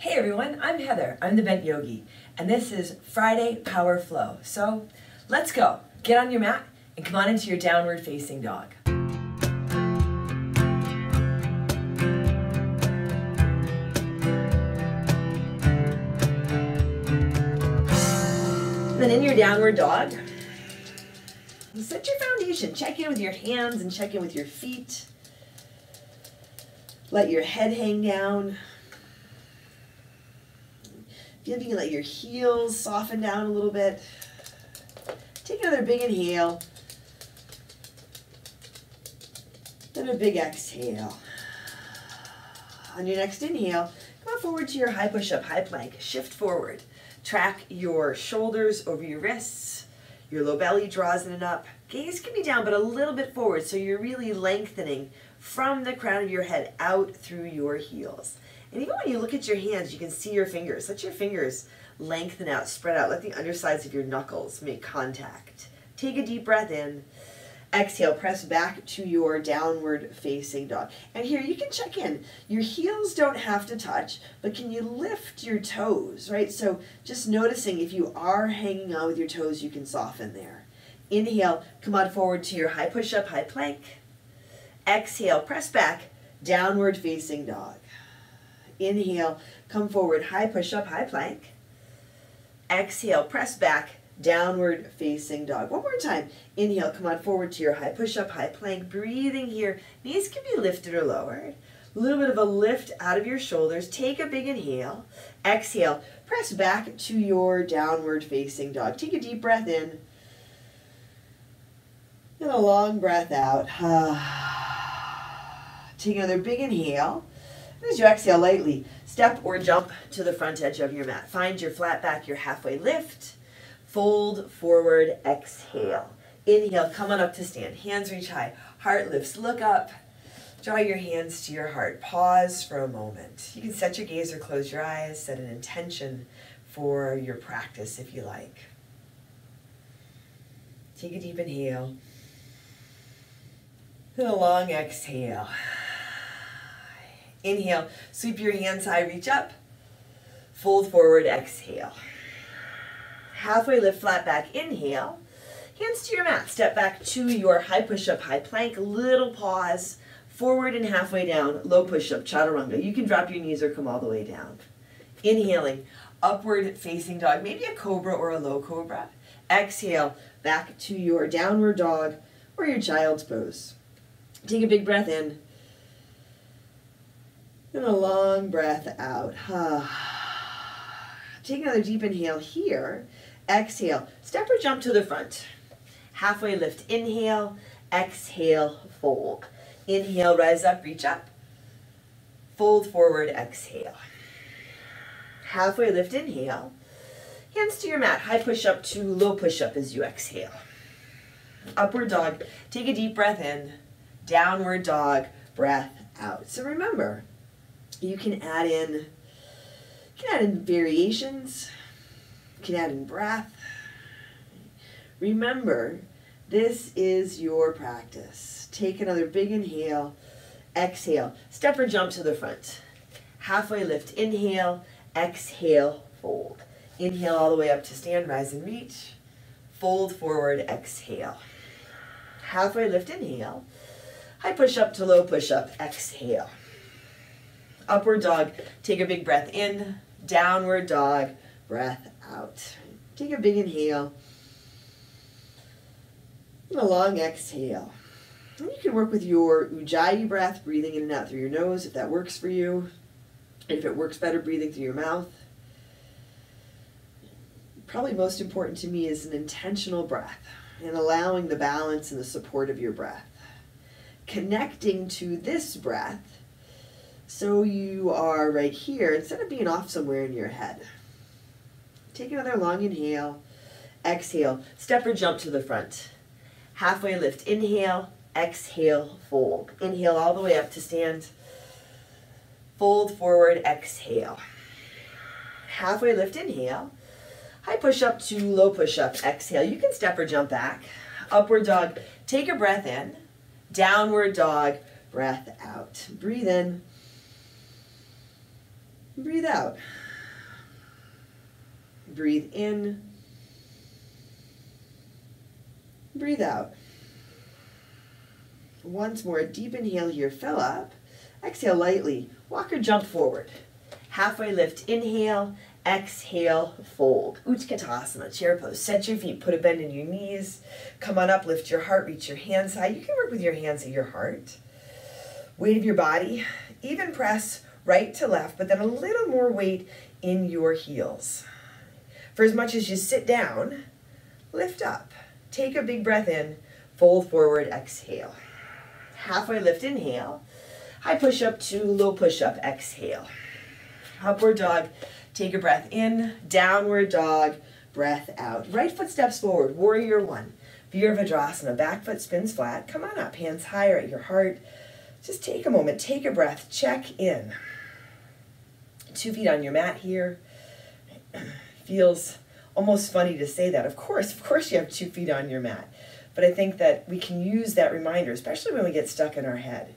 Hey everyone, I'm Heather, I'm the Bent Yogi, and this is Friday Power Flow. So let's go, get on your mat and come on into your downward facing dog. And then in your downward dog, set your foundation, check in with your hands and check in with your feet. Let your head hang down. If you can, let your heels soften down a little bit. Take another big inhale. Then a big exhale. On your next inhale, go forward to your high push-up, high plank. Shift forward. Track your shoulders over your wrists. Your low belly draws in and up. Gaze can be down, but a little bit forward, so you're really lengthening from the crown of your head out through your heels. And even when you look at your hands, you can see your fingers. Let your fingers lengthen out, spread out. Let the undersides of your knuckles make contact. Take a deep breath in. Exhale, press back to your downward facing dog. And here you can check in. Your heels don't have to touch, but can you lift your toes, right? So just noticing if you are hanging on with your toes, you can soften there. Inhale, come on forward to your high push-up, high plank. Exhale, press back, downward facing dog. Inhale, come forward, high push-up, high plank. Exhale, press back, downward facing dog. One more time. Inhale, come on forward to your high push-up, high plank. Breathing here. Knees can be lifted or lowered. A little bit of a lift out of your shoulders. Take a big inhale. Exhale, press back to your downward facing dog. Take a deep breath in. And a long breath out. Take another big inhale. As you exhale lightly, step or jump to the front edge of your mat. Find your flat back, your halfway lift. Fold forward, exhale. Inhale, come on up to stand. Hands reach high, heart lifts, look up. Draw your hands to your heart. Pause for a moment. You can set your gaze or close your eyes. Set an intention for your practice if you like. Take a deep inhale. And a long exhale. Inhale, sweep your hands high, reach up, fold forward, exhale. Halfway lift, flat back, inhale, hands to your mat, step back to your high push-up, high plank, little pause, forward and halfway down, low push-up, chaturanga. You can drop your knees or come all the way down. Inhaling, upward facing dog, maybe a cobra or a low cobra. Exhale, back to your downward dog or your child's pose. Take a big breath in. And a long breath out. Take another deep inhale here. Exhale. Step or jump to the front. Halfway lift. Inhale. Exhale. Fold. Inhale. Rise up. Reach up. Fold forward. Exhale. Halfway lift. Inhale. Hands to your mat. High push up to low push up as you exhale. Upward dog. Take a deep breath in. Downward dog. Breath out. So remember, You can add in variations, you can add in breath. Remember, this is your practice. Take another big inhale, exhale, step or jump to the front. Halfway lift, inhale, exhale, fold. Inhale all the way up to stand, rise and reach. Fold forward, exhale. Halfway lift, inhale. High push up to low push up, exhale. Upward dog, take a big breath in, downward dog, breath out. Take a big inhale, and a long exhale. And you can work with your Ujjayi breath, breathing in and out through your nose, if that works for you. And if it works better, breathing through your mouth. Probably most important to me is an intentional breath and allowing the balance and the support of your breath. Connecting to this breath, so you are right here, instead of being off somewhere in your head. Take another long inhale, exhale, step or jump to the front. Halfway lift, inhale, exhale, fold. Inhale all the way up to stand. Fold forward, exhale. Halfway lift, inhale. High push up to low push up, exhale. You can step or jump back. Upward dog, take a breath in. Downward dog, breath out. Breathe in. Breathe out. Breathe in. Breathe out. Once more, deep inhale here, fill up. Exhale lightly, walk or jump forward. Halfway lift, inhale, exhale, fold. Utkatasana, chair pose. Set your feet, put a bend in your knees. Come on up, lift your heart, reach your hands high. You can work with your hands at your heart. Weight of your body, even press right to left, but then a little more weight in your heels. For as much as you sit down, lift up. Take a big breath in, fold forward, exhale. Halfway lift, inhale. High push-up to low push-up, exhale. Upward dog, take a breath in. Downward dog, breath out. Right foot steps forward, warrior one. Virabhadrasana, back foot spins flat. Come on up, hands higher at your heart. Just take a moment, take a breath, check in. 2 feet on your mat here. Feels almost funny to say that. Of course you have 2 feet on your mat. But I think that we can use that reminder, especially when we get stuck in our head.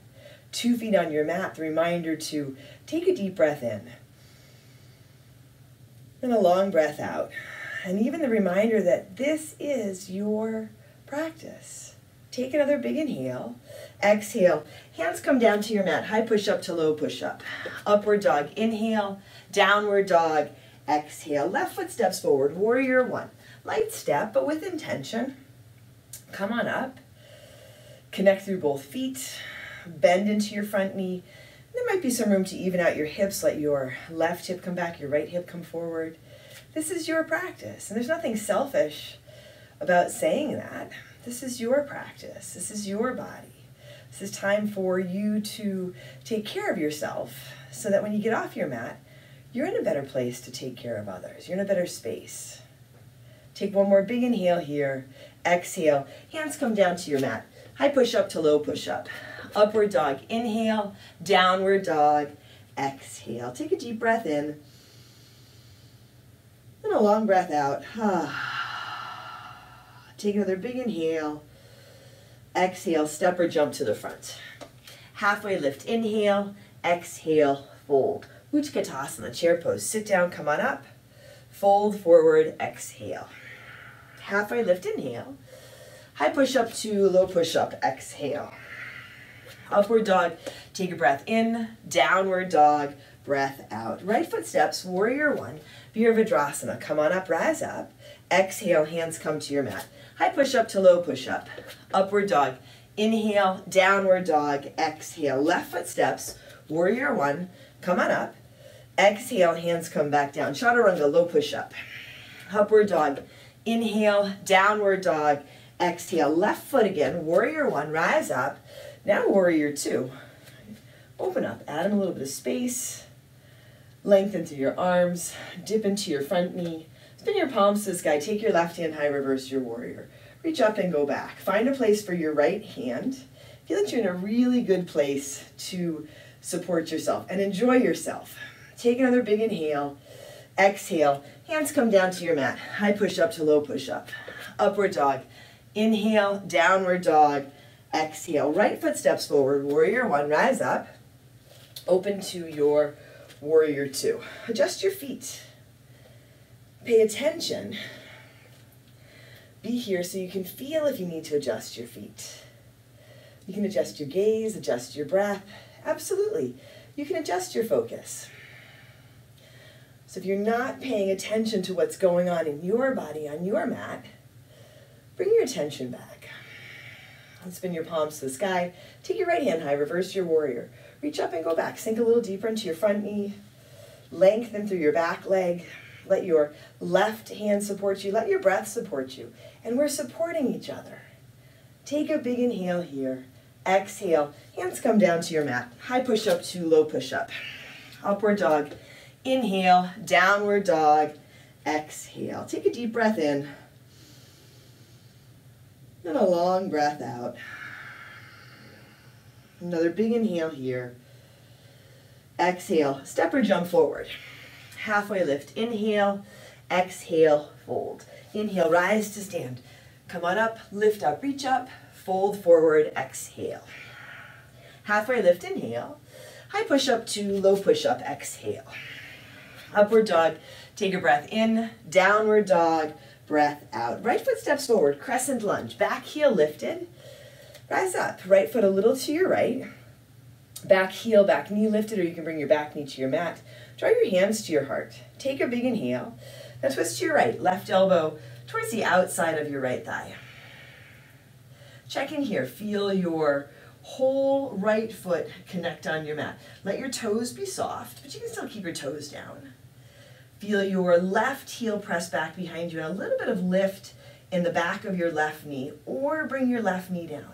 2 feet on your mat, the reminder to take a deep breath in and a long breath out. And even the reminder that this is your practice. Take another big inhale, exhale, hands come down to your mat, high push-up to low push-up. Upward dog, inhale, downward dog, exhale. Left foot steps forward, warrior one. Light step, but with intention. Come on up, connect through both feet, bend into your front knee. There might be some room to even out your hips, let your left hip come back, your right hip come forward. This is your practice, and there's nothing selfish about saying that. This is your practice, this is your body. This is time for you to take care of yourself so that when you get off your mat, you're in a better place to take care of others, you're in a better space. Take one more big inhale here. Exhale, hands come down to your mat. High push-up to low push-up. Upward dog, inhale, downward dog, exhale. Take a deep breath in and a long breath out. Take another big inhale. Exhale, step or jump to the front. Halfway lift, inhale, exhale, fold. Utkatasana, chair pose. Sit down, come on up. Fold forward, exhale. Halfway lift, inhale. High push-up to low push-up, exhale. Upward dog, take a breath in. Downward dog, breath out. Right foot steps, warrior one. Virabhadrasana, come on up, rise up. Exhale, hands come to your mat. High push-up to low push-up. Upward dog, inhale. Downward dog, exhale. Left foot steps, warrior one. Come on up. Exhale, hands come back down. Chaturanga, low push-up. Upward dog, inhale, downward dog, exhale, left foot again, warrior one, rise up, now warrior two. Open up, add in a little bit of space, lengthen through your arms, dip into your front knee, spin your palms to the sky, take your left hand high, reverse your warrior. Reach up and go back. Find a place for your right hand. Feel that you're in a really good place to support yourself and enjoy yourself. Take another big inhale, exhale, hands come down to your mat. High push-up to low push-up. Upward dog. Inhale, downward dog. Exhale, right foot steps forward. Warrior one, rise up. Open to your warrior two. Adjust your feet. Pay attention. Be here so you can feel if you need to adjust your feet. You can adjust your gaze, adjust your breath. Absolutely. You can adjust your focus. So if you're not paying attention to what's going on in your body on your mat, bring your attention back. And spin your palms to the sky. Take your right hand high, reverse your warrior. Reach up and go back. Sink a little deeper into your front knee. Lengthen through your back leg. Let your left hand support you. Let your breath support you. And we're supporting each other. Take a big inhale here. Exhale. Hands come down to your mat. High push-up to low push-up. Upward dog. Inhale, downward dog, exhale. Take a deep breath in and a long breath out. Another big inhale here. Exhale, step or jump forward. Halfway lift, inhale, exhale, fold. Inhale, rise to stand. Come on up, lift up, reach up, fold forward, exhale. Halfway lift, inhale. High push-up to low push-up, exhale. Upward dog, take a breath in, downward dog, breath out. Right foot steps forward, crescent lunge, back heel lifted, rise up, right foot a little to your right, back heel, back knee lifted, or you can bring your back knee to your mat. Draw your hands to your heart, take a big inhale, now twist to your right, left elbow towards the outside of your right thigh. Check in here, feel your whole right foot connect on your mat. Let your toes be soft, but you can still keep your toes down. Feel your left heel press back behind you and a little bit of lift in the back of your left knee, or bring your left knee down.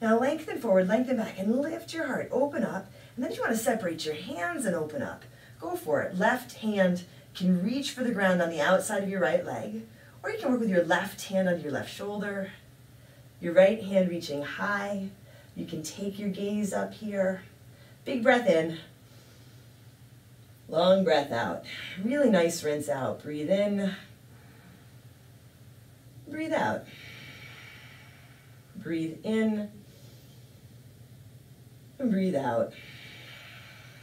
Now lengthen forward, lengthen back, and lift your heart, open up, and then you want to separate your hands and open up. Go for it. Left hand can reach for the ground on the outside of your right leg, or you can work with your left hand on your left shoulder. Your right hand reaching high. You can take your gaze up here. Big breath in. Long breath out. Really nice rinse out. Breathe in. Breathe out. Breathe in. And breathe out.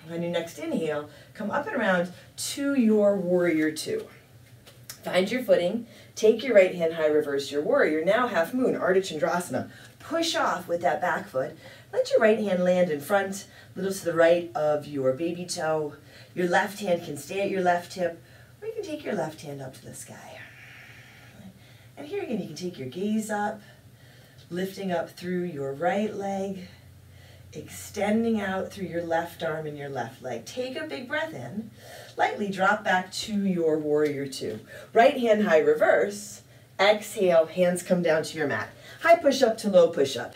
On your next inhale, come up and around to your warrior two. Find your footing, take your right hand high, reverse your warrior, now half moon, Ardha Chandrasana. Push off with that back foot, let your right hand land in front, a little to the right of your baby toe. Your left hand can stay at your left hip, or you can take your left hand up to the sky. And here again, you can take your gaze up, lifting up through your right leg, extending out through your left arm and your left leg. Take a big breath in. Lightly drop back to your warrior two. Right hand high reverse. Exhale, hands come down to your mat. High push up to low push up.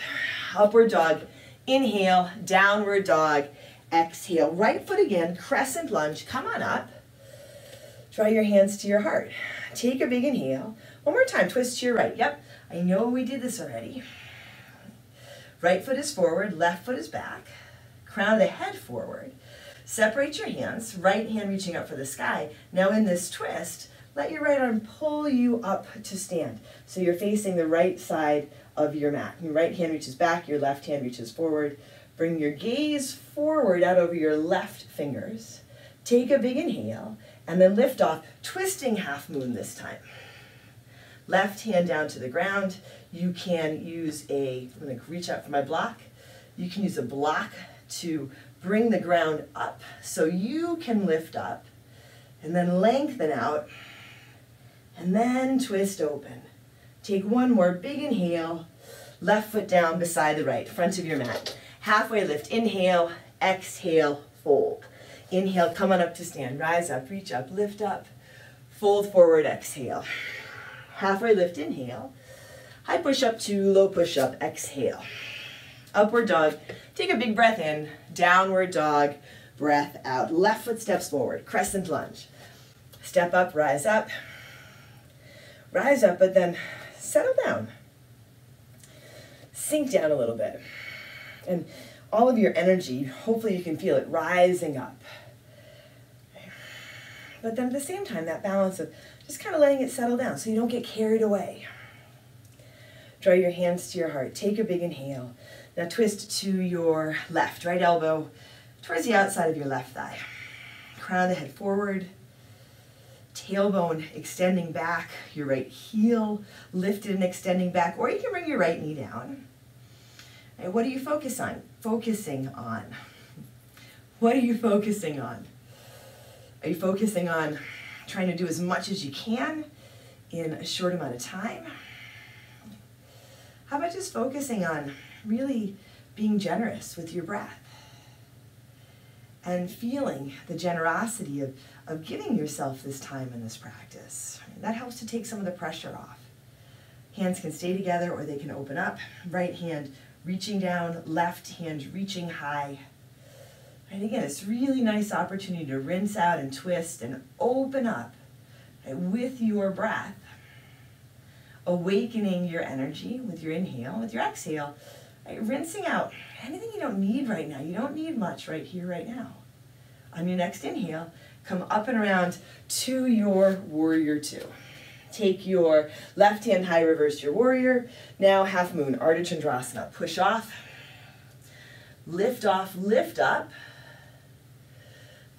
Upward dog. Inhale, downward dog. Exhale, right foot again, crescent lunge. Come on up. Draw your hands to your heart. Take a big inhale. One more time, twist to your right. Yep, I know we did this already. Right foot is forward, left foot is back. Crown of the head forward. Separate your hands, right hand reaching up for the sky. Now in this twist, let your right arm pull you up to stand. So you're facing the right side of your mat. Your right hand reaches back, your left hand reaches forward. Bring your gaze forward out over your left fingers. Take a big inhale, and then lift off, twisting half moon this time. Left hand down to the ground. You can use a, I'm going to reach out for my block. You can use a block to bring the ground up. So you can lift up and then lengthen out and then twist open. Take one more big inhale, left foot down beside the right, front of your mat. Halfway lift, inhale, exhale, fold. Inhale, come on up to stand, rise up, reach up, lift up, fold forward, exhale. Halfway lift, inhale. High push up to low push up, exhale. Upward dog, take a big breath in, downward dog, breath out. Left foot steps forward, crescent lunge. Step up, rise up. Rise up, but then settle down. Sink down a little bit. And all of your energy, hopefully you can feel it rising up. But then at the same time, that balance of just kind of letting it settle down so you don't get carried away. Draw your hands to your heart. Take a big inhale. Now twist to your left, right elbow towards the outside of your left thigh. Crown of the head forward. Tailbone extending back. Your right heel lifted and extending back. Or you can bring your right knee down. And what are you focusing on? What are you focusing on? Are you focusing on trying to do as much as you can in a short amount of time? How about just focusing on really being generous with your breath and feeling the generosity of giving yourself this time in this practice? That helps to take some of the pressure off. Hands can stay together or they can open up. Right hand reaching down, left hand reaching high. And again, it's a really nice opportunity to rinse out and twist and open up with your breath. Awakening your energy with your inhale, with your exhale, right? Rinsing out anything you don't need right now. You don't need much right here, right now. On your next inhale, come up and around to your warrior two. Take your left hand high, reverse your warrior. Now half moon, Ardha Chandrasana. Push off, lift up.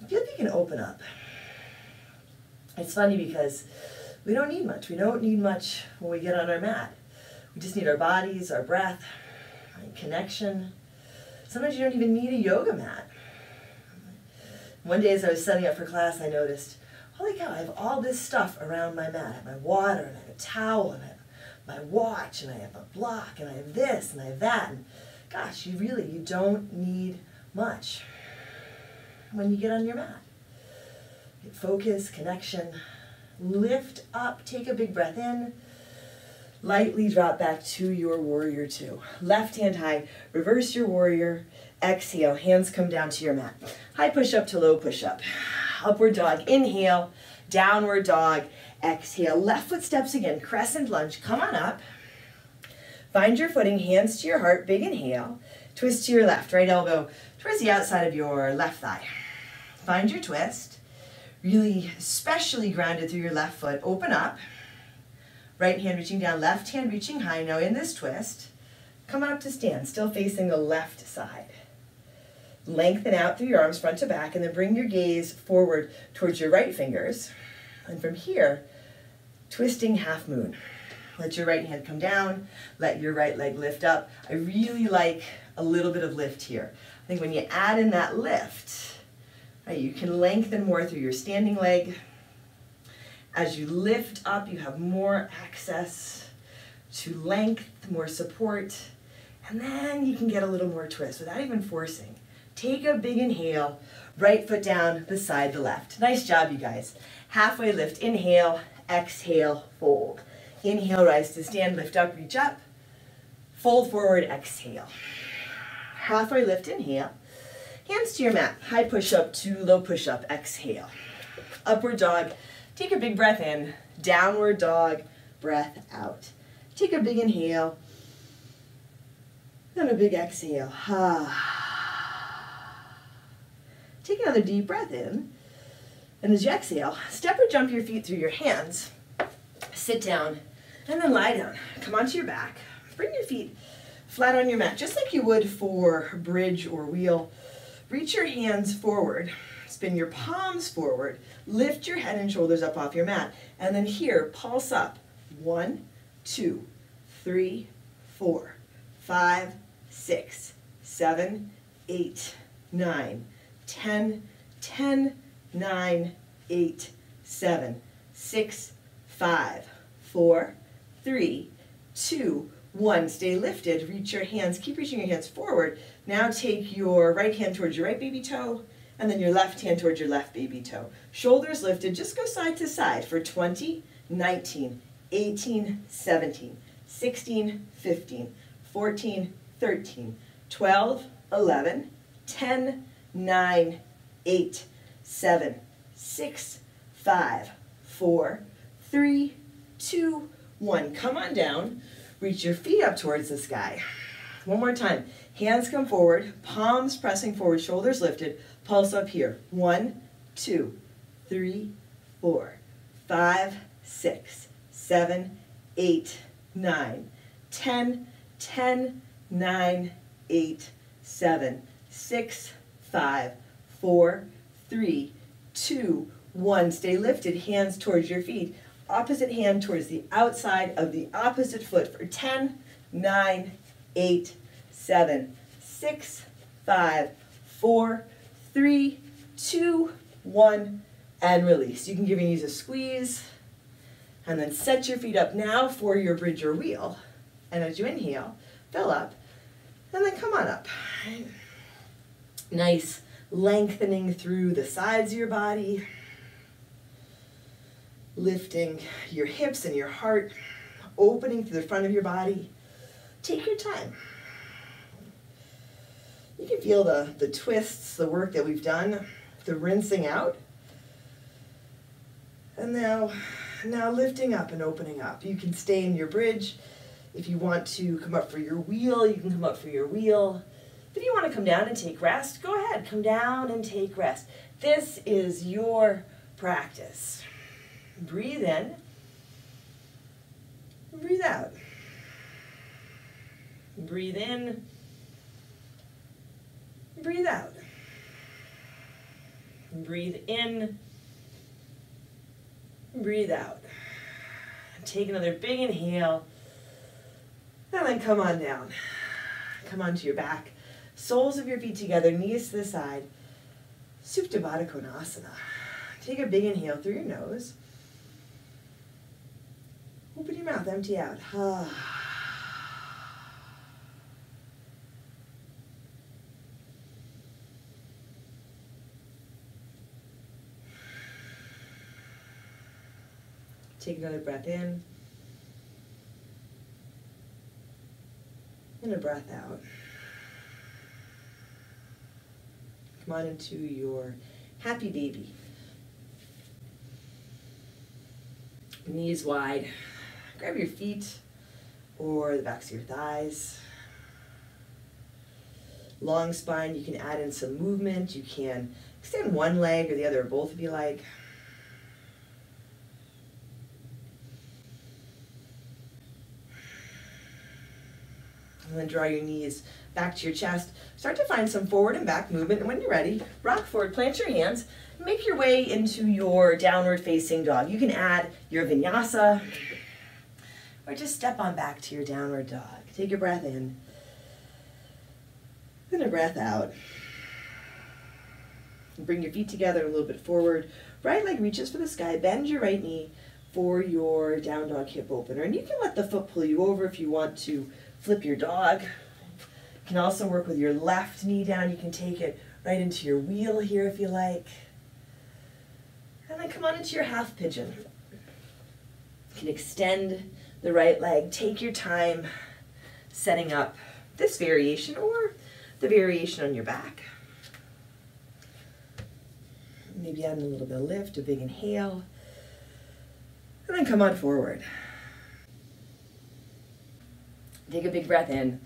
Feel if you can open up. It's funny because we don't need much. We don't need much when we get on our mat. We just need our bodies, our breath, and connection. Sometimes you don't even need a yoga mat. One day as I was setting up for class, I noticed, holy cow, I have all this stuff around my mat. I have my water, and I have a towel, and I have my watch, and I have a block, and I have this, and I have that. And gosh, you don't need much when you get on your mat. Get focus, connection, lift up, take a big breath in, lightly drop back to your warrior two. Left hand high, reverse your warrior, exhale, hands come down to your mat. High push-up to low push-up. Upward dog, inhale, downward dog, exhale. Left foot steps again, crescent lunge, come on up. Find your footing, hands to your heart, big inhale. Twist to your left, right elbow towards the outside of your left thigh. Find your twist, really especially grounded through your left foot. Open up, right hand reaching down, left hand reaching high. Now in this twist, come on up to stand, still facing the left side. Lengthen out through your arms front to back, and then bring your gaze forward towards your right fingers. And from here, twisting half moon. Let your right hand come down, let your right leg lift up. I really like a little bit of lift here. I think when you add in that lift, right, you can lengthen more through your standing leg. As you lift up, you have more access to length, more support, and then you can get a little more twist without even forcing. Take a big inhale, right foot down beside the left. Nice job, you guys. Halfway lift, inhale, exhale, fold. Inhale, rise to stand, lift up, reach up, fold forward, exhale. Halfway lift, inhale, hands to your mat, high push-up to low push-up, exhale. Upward dog, take a big breath in, downward dog, breath out. Take a big inhale, then a big exhale. Take another deep breath in, and as you exhale, step or jump your feet through your hands, sit down, and then lie down. Come onto your back, bring your feet flat on your mat, just like you would for bridge or wheel. Reach your hands forward, spin your palms forward, lift your head and shoulders up off your mat, and then here, pulse up. 1, 2, 3, 4, 5, 6, 7, 8, 9, 10, 10, 9, 8, 7, 6, 5, 4, 3, 2, 1. Stay lifted. Reach your hands. Keep reaching your hands forward. Now take your right hand towards your right baby toe, and then your left hand towards your left baby toe. Shoulders lifted. Just go side to side for 20, 19, 18, 17, 16, 15, 14, 13, 12, 11, 10, 9, 8, 7, 6, 5, 4, 3, 2, 1. Come on down. Reach your feet up towards the sky. One more time. Hands come forward, palms pressing forward, shoulders lifted. Pulse up here. 1, 2, 3, 4, 5, 6, 7, 8, 9, 10, 10, 9, 8, 7, 6, 5, 4, 3, 2, 1. Stay lifted, hands towards your feet. Opposite hand towards the outside of the opposite foot for 10, 9, 8, 7, 6, 5, 4, 3, 2, 1, and release. You can give your knees a squeeze, and then set your feet up now for your bridge or wheel. And as you inhale, fill up, and then come on up. Nice lengthening through the sides of your body. Lifting your hips and your heart, opening through the front of your body. Take your time. You can feel the twists, the work that we've done, the rinsing out. And now lifting up and opening up. You can stay in your bridge. If you want to come up for your wheel, you can come up for your wheel. If you want to come down and take rest, go ahead. Come down and take rest. This is your practice. Breathe in, breathe out. Breathe in, breathe out. Breathe in, breathe out. Take another big inhale, and then come on down. Come onto your back. Soles of your feet together, knees to the side. Supta Baddha Konasana. Take a big inhale through your nose. Open your mouth, empty out. Take another breath in, and a breath out. Come on into your happy baby. Knees wide. Grab your feet or the backs of your thighs. Long spine, you can add in some movement. You can extend one leg or the other or both if you like. And then draw your knees back to your chest. Start to find some forward and back movement. And when you're ready, rock forward, plant your hands, make your way into your downward facing dog. You can add your vinyasa or just step on back to your downward dog. Take your breath in, then a breath out. And bring your feet together a little bit forward. Right leg reaches for the sky. Bend your right knee for your down dog hip opener. And you can let the foot pull you over if you want to. Flip your dog. You can also work with your left knee down. You can take it right into your wheel here if you like. And then come on into your half pigeon. You can extend the right leg. Take your time setting up this variation or the variation on your back. Maybe add a little bit of lift, a big inhale. And then come on forward. Take a big breath in,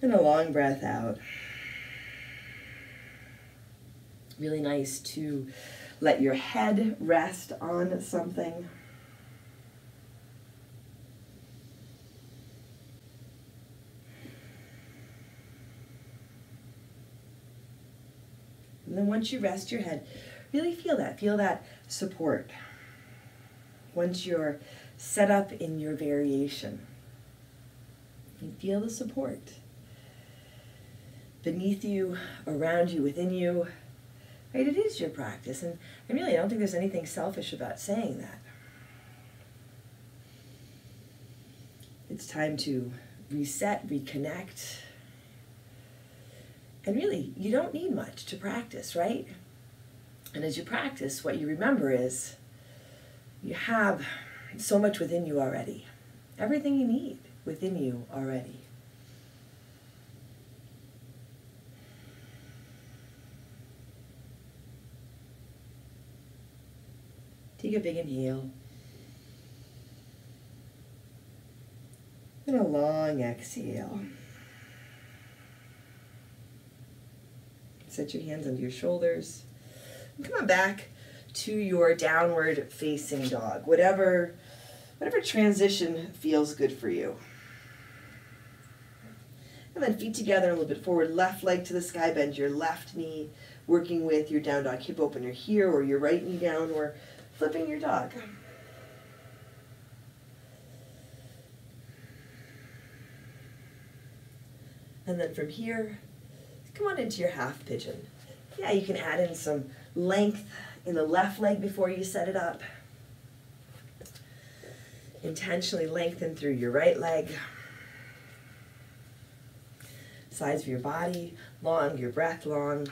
and a long breath out. Really nice to let your head rest on something. And then once you rest your head, really feel that support. Once you're set up in your variation, you feel the support beneath you, around you, within you, right? It is your practice, and I really don't think there's anything selfish about saying that. It's time to reset, reconnect, and really, you don't need much to practice, right? And as you practice, what you remember is you have so much within you already. Everything you need within you already. Take a big inhale. And a long exhale. Set your hands under your shoulders. And come on back to your downward facing dog. Whatever transition feels good for you. And then feet together a little bit forward, left leg to the sky, bend your left knee, working with your down dog hip opener here, or your right knee down, or flipping your dog. And then from here, come on into your half pigeon. Yeah, you can add in some length in the left leg before you set it up. Intentionally lengthen through your right leg. Sides of your body, long, your breath long.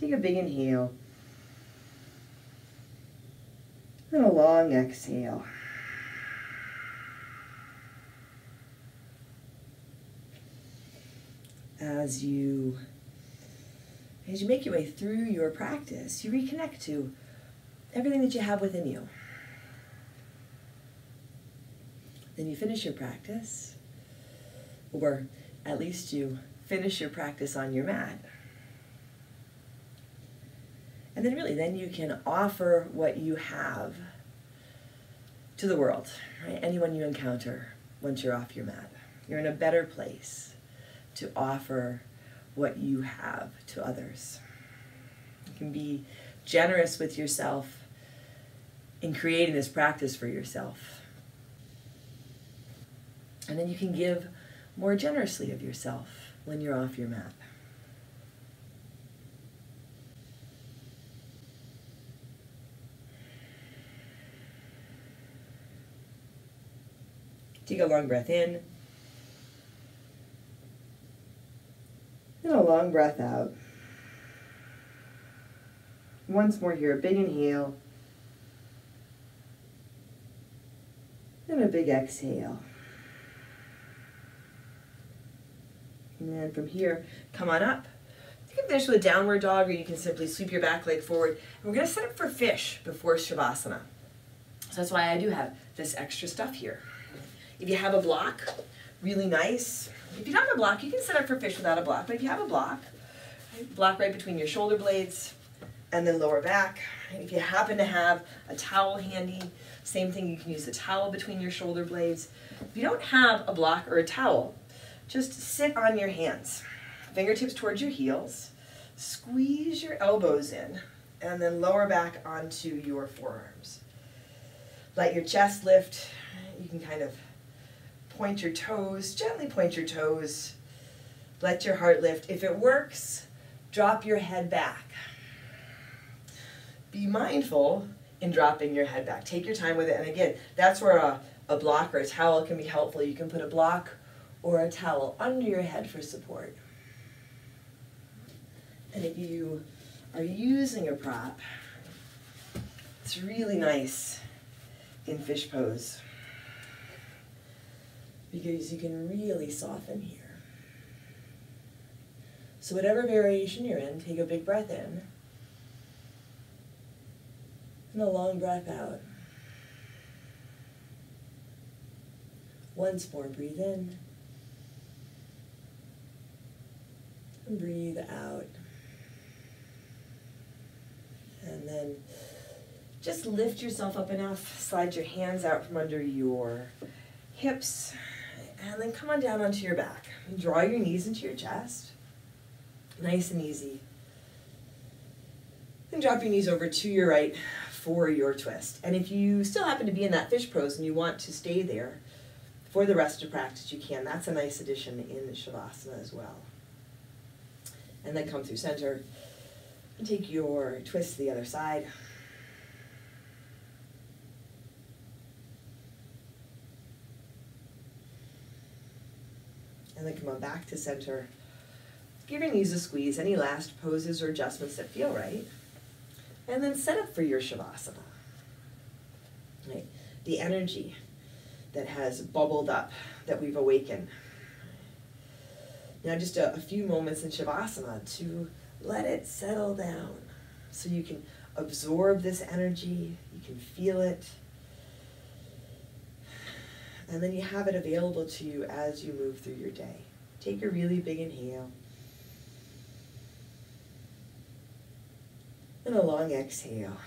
Take a big inhale. And a long exhale. As you make your way through your practice, you reconnect to everything that you have within you. Then you finish your practice, or at least you finish your practice on your mat. And then really, then you can offer what you have to the world, right? Anyone you encounter once you're off your mat. You're in a better place to offer what you have to others. can be generous with yourself in creating this practice for yourself. And then you can give more generously of yourself when you're off your mat. Take a long breath in, and a long breath out. Once more here, a big inhale, and a big exhale. And then from here, come on up. You can finish with a downward dog, or you can simply sweep your back leg forward. And we're going to set up for fish before Shavasana. So that's why I do have this extra stuff here. If you have a block, really nice. If you don't have a block, you can set up for fish without a block. But if you have a block, block right between your shoulder blades and then lower back. And if you happen to have a towel handy, same thing, you can use the towel between your shoulder blades. If you don't have a block or a towel, just sit on your hands. Fingertips towards your heels. Squeeze your elbows in and then lower back onto your forearms. Let your chest lift. You can kind of point your toes, gently point your toes, let your heart lift. If it works, drop your head back. Be mindful in dropping your head back. Take your time with it, and again, that's where a block or a towel can be helpful. You can put a block or a towel under your head for support. And if you are using a prop, it's really nice in fish pose, because you can really soften here. So whatever variation you're in, take a big breath in and a long breath out. Once more, breathe in and breathe out. And then just lift yourself up enough, slide your hands out from under your hips. And then come on down onto your back. Draw your knees into your chest. Nice and easy. Then drop your knees over to your right for your twist. And if you still happen to be in that fish pose and you want to stay there for the rest of practice, you can. That's a nice addition in Shavasana as well. And then come through center and take your twist to the other side. And then come on back to center. Give your knees a squeeze, any last poses or adjustments that feel right. And then set up for your Shavasana. Right? The energy that has bubbled up, that we've awakened. Now just a few moments in Shavasana to let it settle down. So you can absorb this energy, you can feel it. And then you have it available to you as you move through your day. Take a really big inhale. And a long exhale.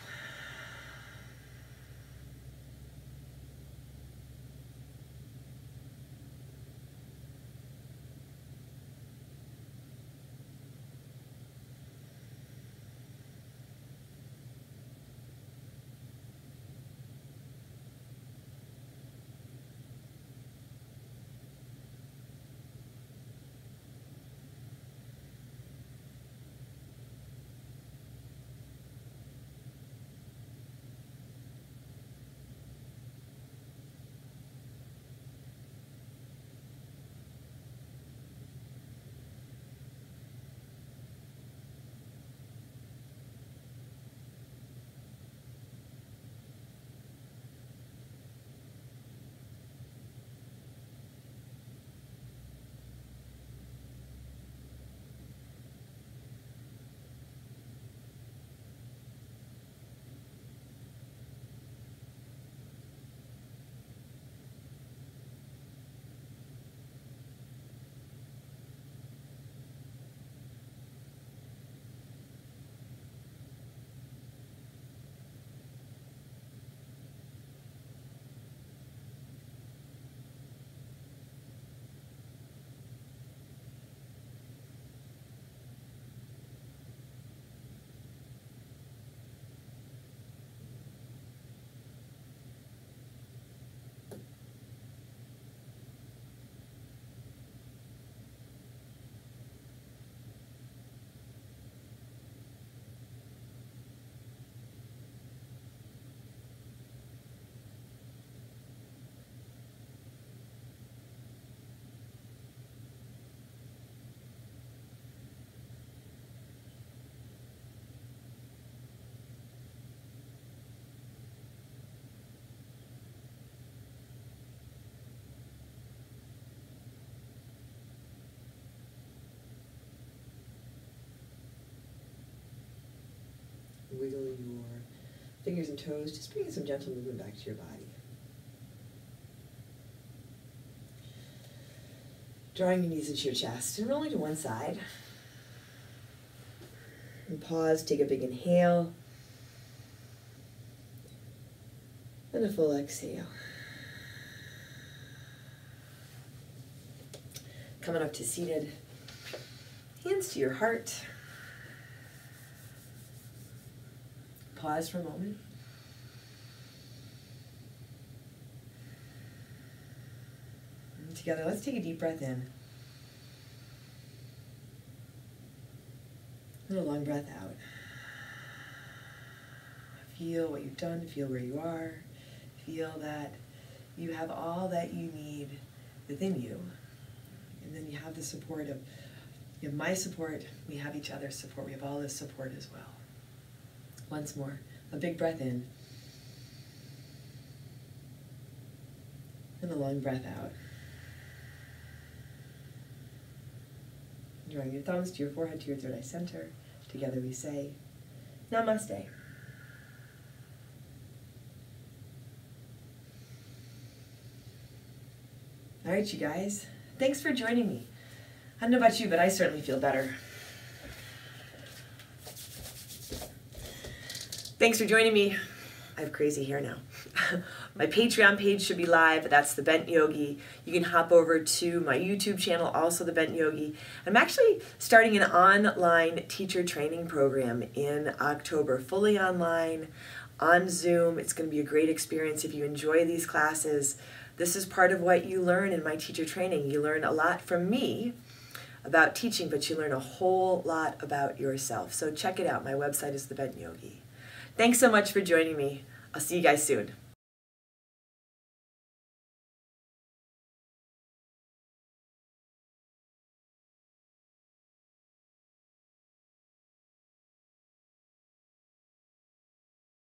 wiggle your fingers and toes, just bringing some gentle movement back to your body. Drawing your knees into your chest and rolling to one side. And pause, take a big inhale. And a full exhale. Coming up to seated, hands to your heart. Pause for a moment. And together, let's take a deep breath in. And a long breath out. Feel what you've done, feel where you are. Feel that you have all that you need within you. And then you have the support of, you have my support, we have each other's support, we have all this support as well. Once more, a big breath in, and a long breath out. Drawing your thumbs to your forehead, to your third eye center. Together we say, Namaste. All right, you guys, thanks for joining me. I don't know about you, but I certainly feel better. Thanks for joining me. I have crazy hair now. My Patreon page should be live. That's the Bent Yogi. You can hop over to my YouTube channel, also the Bent Yogi. I'm actually starting an online teacher training program in October, fully online, on Zoom. It's going to be a great experience if you enjoy these classes. This is part of what you learn in my teacher training. You learn a lot from me about teaching, but you learn a whole lot about yourself. So check it out. My website is the Bent Yogi. Thanks so much for joining me. I'll see you guys soon.